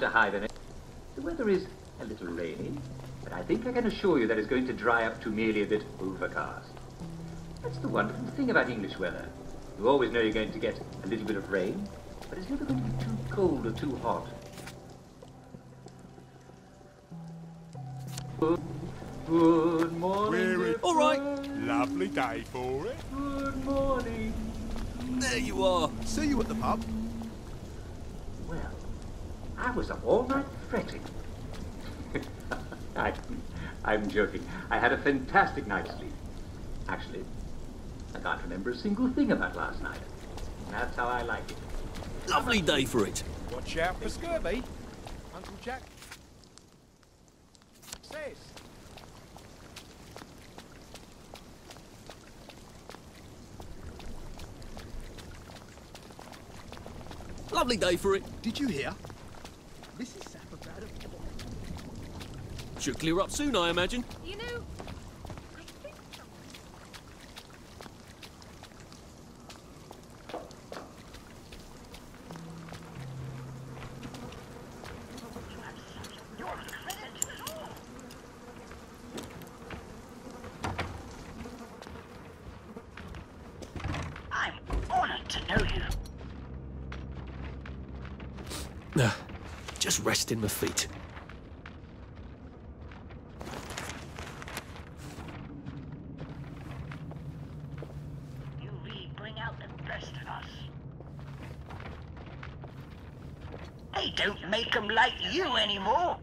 nothing to hide in it. The weather is a little rainy, but I think I can assure you that it's going to dry up to merely a bit overcast. That's the wonderful thing about English weather. You always know you're going to get a little bit of rain, but it's never going to be too cold or too hot. Good morning. All right. Lovely day for it. Good morning. There you are. See you at the pub. Well, I was up all night fretting. I'm joking. I had a fantastic night's sleep. Actually, I can't remember a single thing about last night. That's how I like it. Lovely day for it. Watch out for scurvy, Uncle Jack says. Lovely day for it. Did you hear? Mrs. Sapperbad should clear up soon, I imagine. You know. Just resting my feet. You really bring out the best of us. They don't make them like you anymore.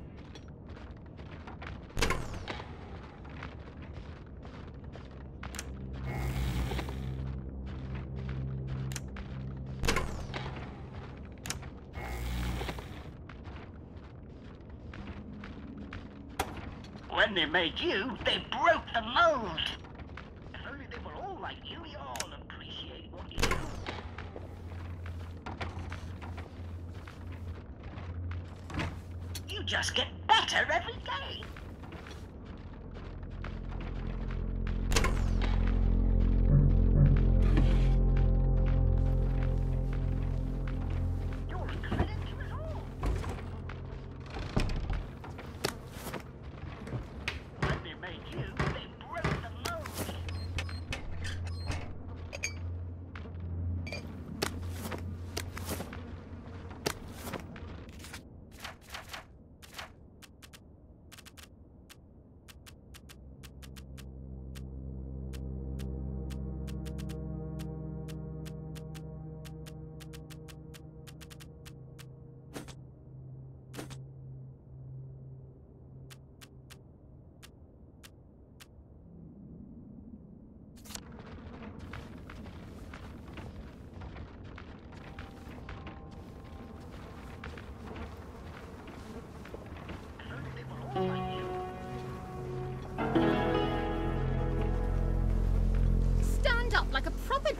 When they made you, they broke the mold. If only they were all like you, we all appreciate what you do. You just get better every day.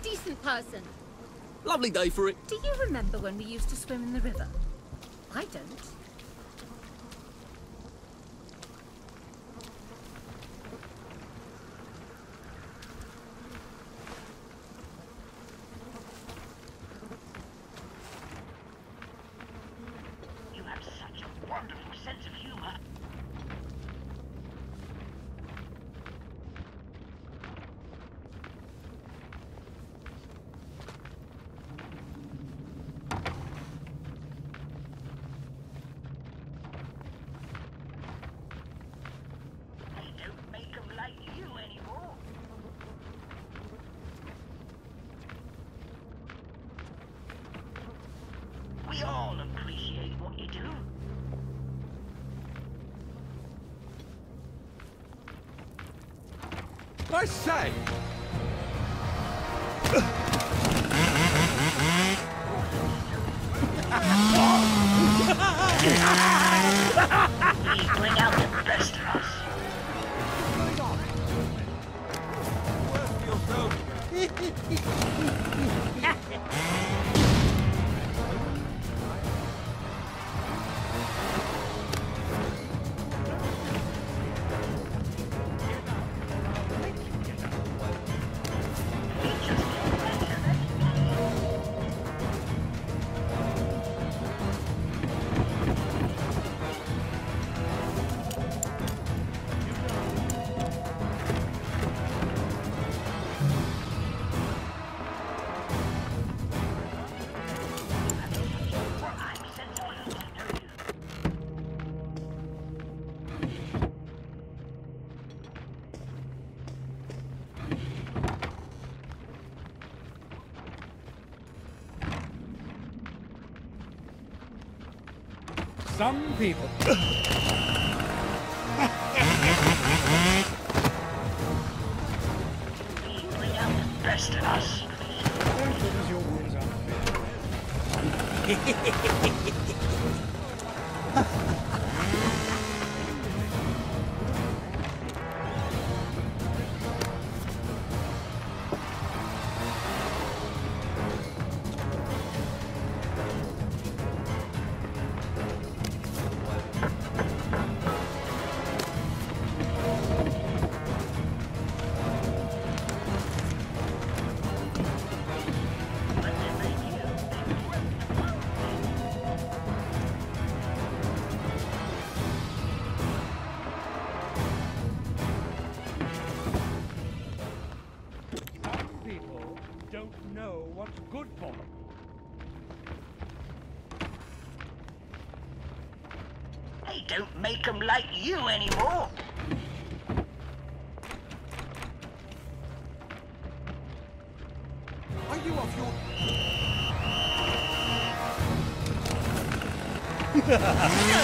Decent person. Lovely day for it. Do you remember when we used to swim in the river? I don't. You have such a wonderful sense of humor. We all appreciate what you do. I say! We bring out the best of us. some people. You bring out the best in us. Don't put as your wounds out. Don't make them like you anymore. Are you off your... My dear.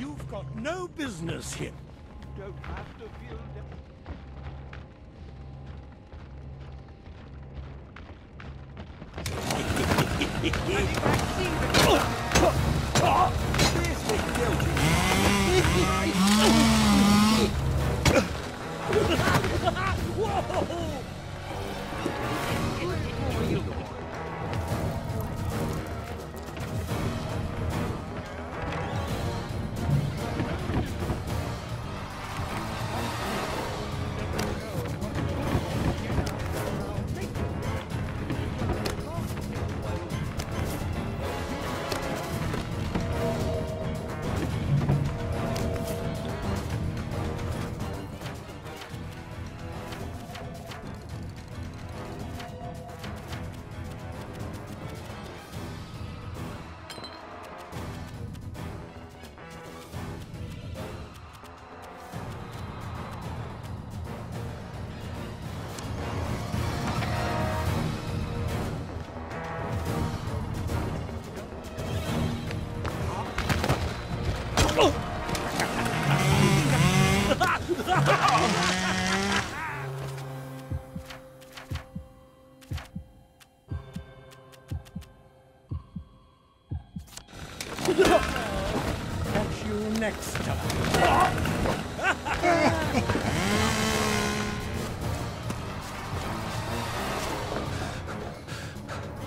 You've got no business here. You don't have to feel them. Catch you next time.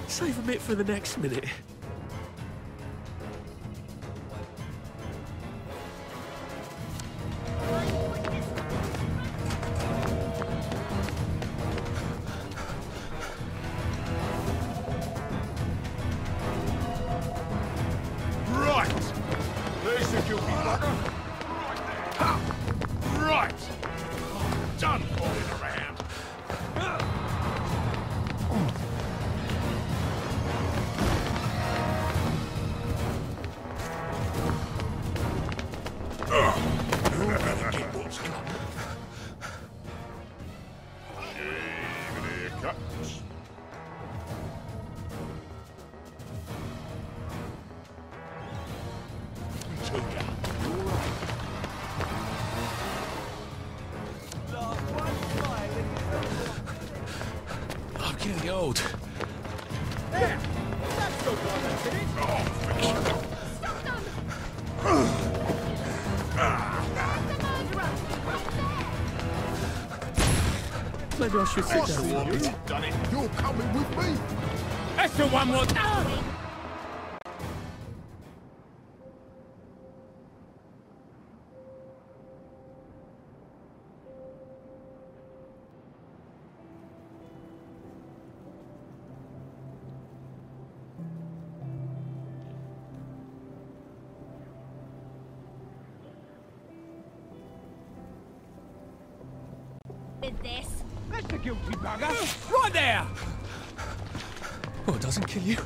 Save a bit for the next minute. Old. There! That's the one that did it! Maybe I should sit down. You've done it. You're coming with me. That's the one more time. this. That's the guilty bugger. Right there! Oh, it doesn't kill you.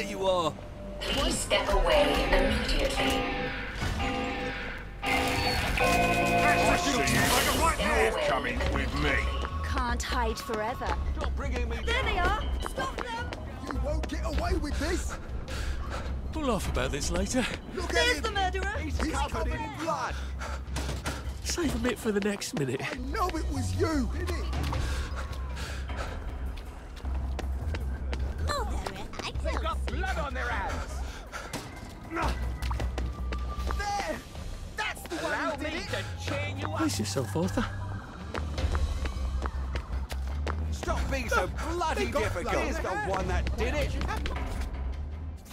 There you are. Please step away immediately. That's coming with me. Can't hide forever. Stop bringing me down. There they are. Stop them. You won't get away with this. We'll laugh about this later. Look at him. There's the murderer. He's covered in blood. Save a bit for the next minute. I know it was you, did it? Oh, they've got blood on their hands. There! That's the one who did it. To cheer you up. Brace yourself, Arthur. Stop being so bloody difficult. Here's the one that did it.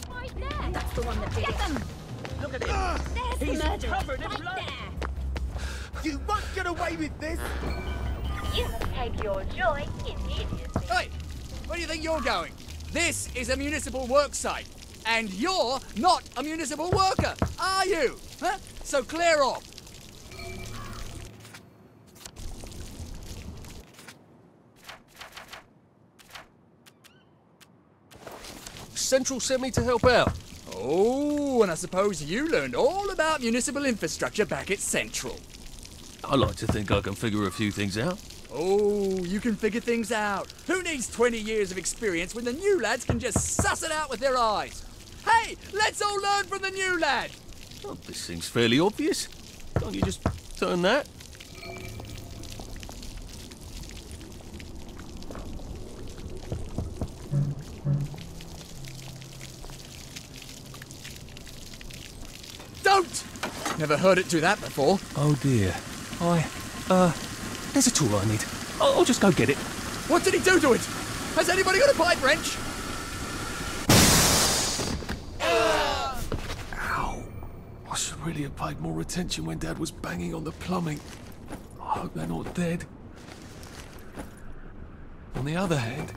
Right there. That's the one that did it. Them. Look at him. He's covered in blood. There. You won't get away with this! You must take your joy immediately. Hey! Where do you think you're going? This is a municipal worksite, and you're not a municipal worker, are you? Huh? So clear off! Central sent me to help out. Oh, and I suppose you learned all about municipal infrastructure back at Central. I like to think I can figure a few things out. Oh, you can figure things out. Who needs 20 years of experience when the new lads can just suss it out with their eyes? Hey, let's all learn from the new lad! Oh, this seems fairly obvious. Can't you just turn that? Don't! Never heard it do that before. Oh dear. There's a tool I need. I'll just go get it. What did he do to it? Has anybody got a pipe wrench? Ow. I should really have paid more attention when Dad was banging on the plumbing. I hope they're not dead. On the other hand,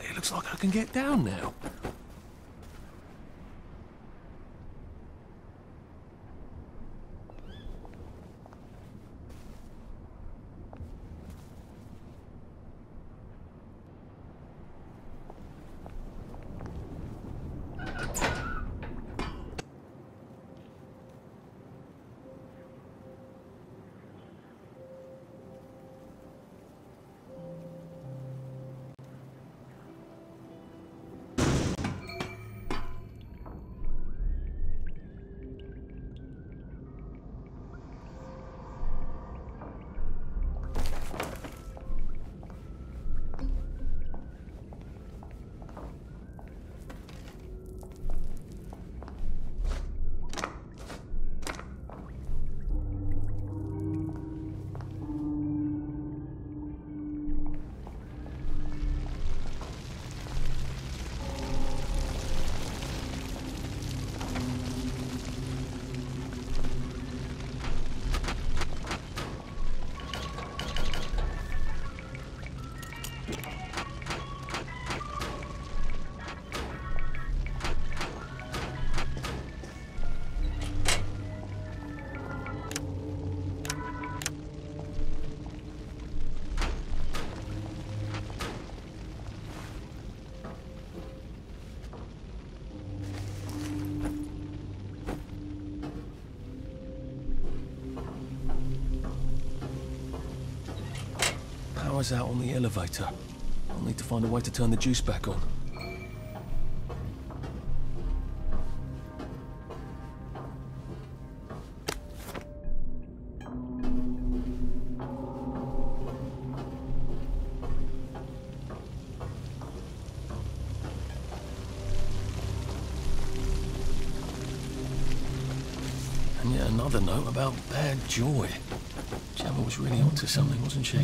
it looks like I can get down now. Power's out on the elevator. I'll need to find a way to turn the juice back on. And yet another note about bad joy. Gemma was really onto something, wasn't she?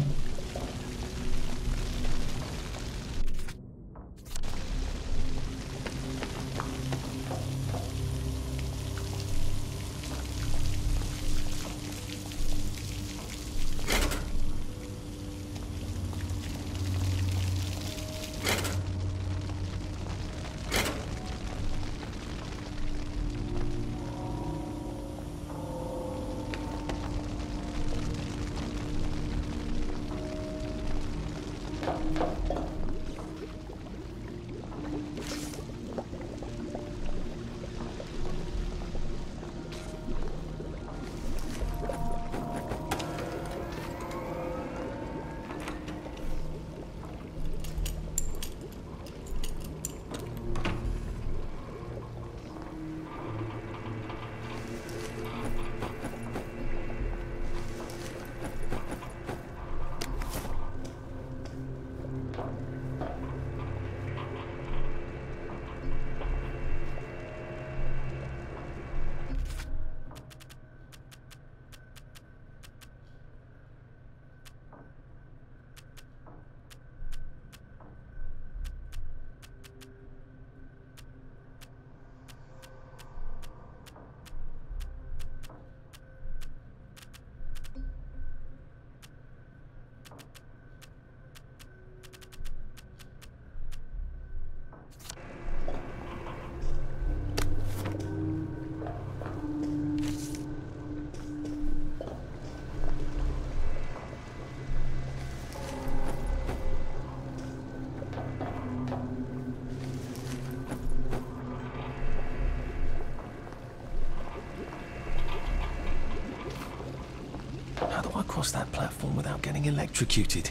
How do I cross that platform without getting electrocuted?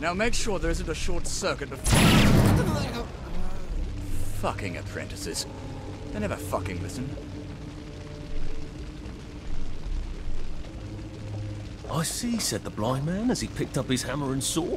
Now make sure there isn't a short circuit before... Fucking apprentices. They never fucking listen. I see, said the blind man as he picked up his hammer and saw.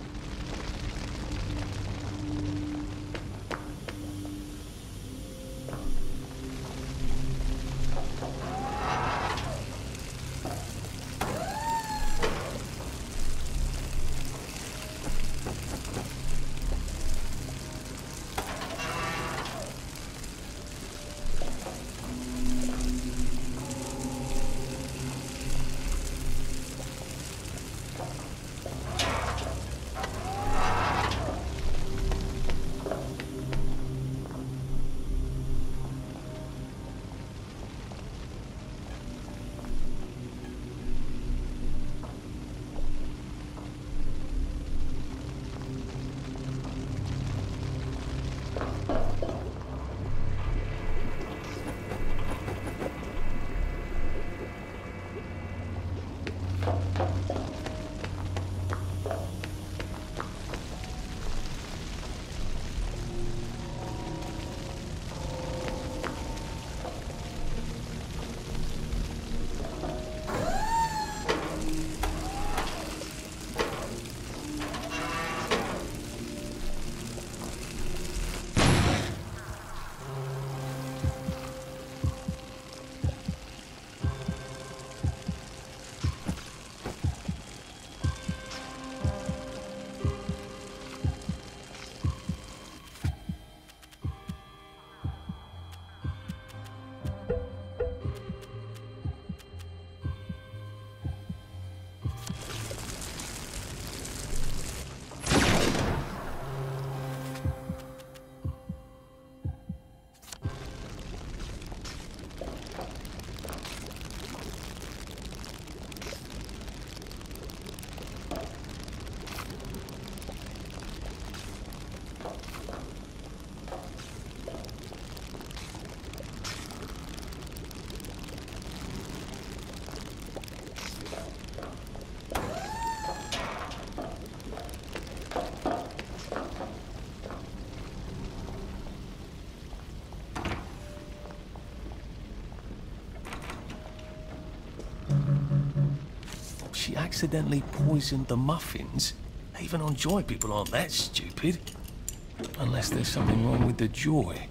She accidentally poisoned the muffins. Even on joy, people aren't that stupid. Unless there's something wrong with the joy.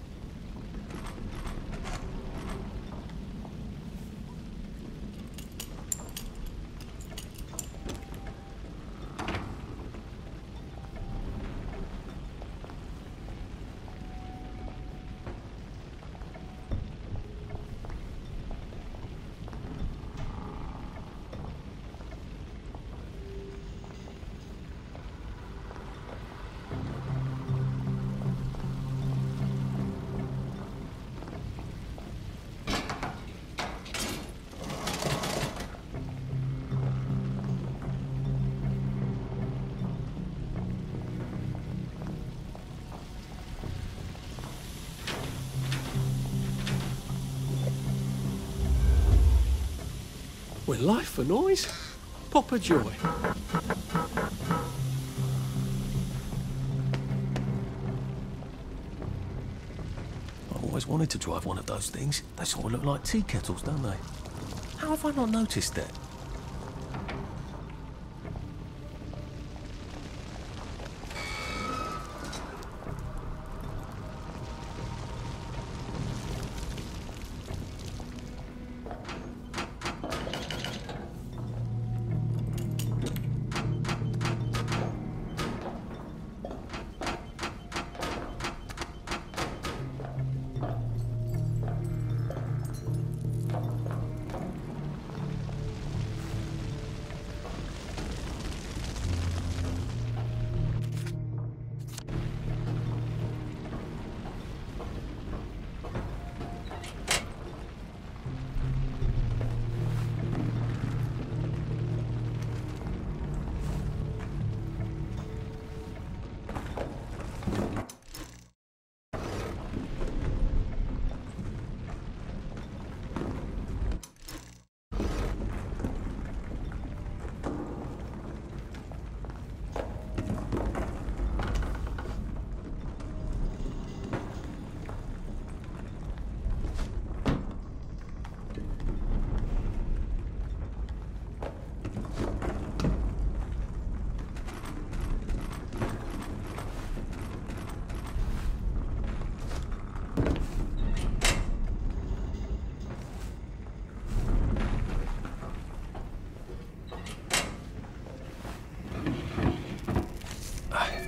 With life for noise, pop a joy. I've always wanted to drive one of those things. They sort of look like tea kettles, don't they? How have I not noticed that?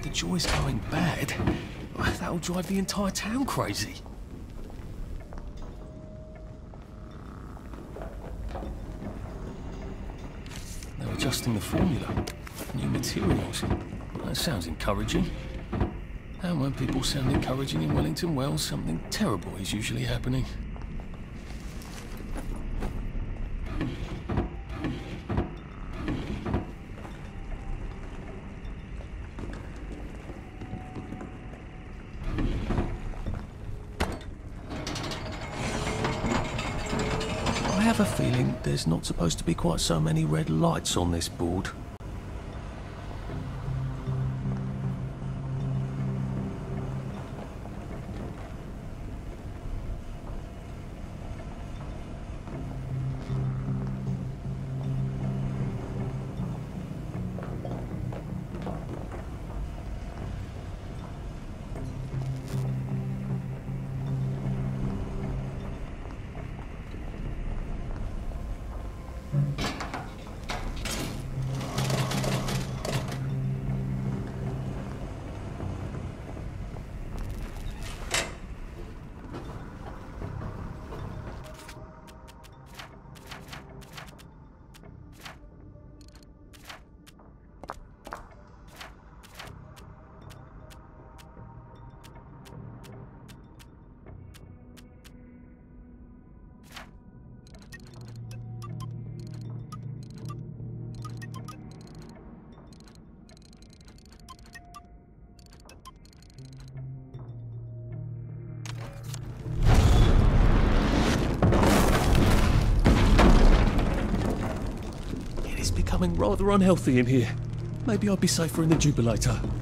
the joy's going bad, that'll drive the entire town crazy. They're adjusting the formula. New materials. That sounds encouraging. And when people sound encouraging in Wellington Wells, something terrible is usually happening. I have a feeling there's not supposed to be quite so many red lights on this board. Rather unhealthy in here. Maybe I'd be safer in the Jubilator.